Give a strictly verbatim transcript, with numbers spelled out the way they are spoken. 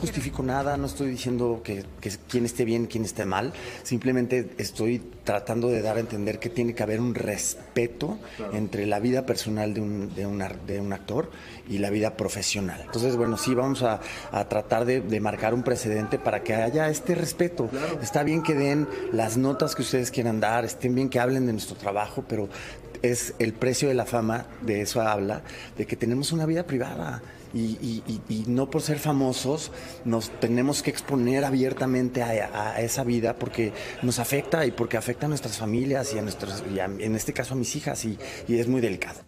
justifico nada, no estoy diciendo que, que quién esté bien, quién esté mal, simplemente estoy tratando de dar a entender que tiene que haber un respeto claro. entre la vida personal de un, de, una, de un actor y la vida profesional. Entonces, bueno, sí, vamos a, a tratar de, de marcar un precedente para que haya este respeto. Claro. Está bien que den las notas que ustedes quieran dar, estén bien que hablen de nuestro trabajo, pero es el precio de la fama, de eso habla, de que tenemos una vida privada. Y, y, y no por ser famosos nos tenemos que exponer abiertamente a, a esa vida porque nos afecta y porque afecta a nuestras familias y a nuestros, y a, en este caso a mis hijas, y, y es muy delicado.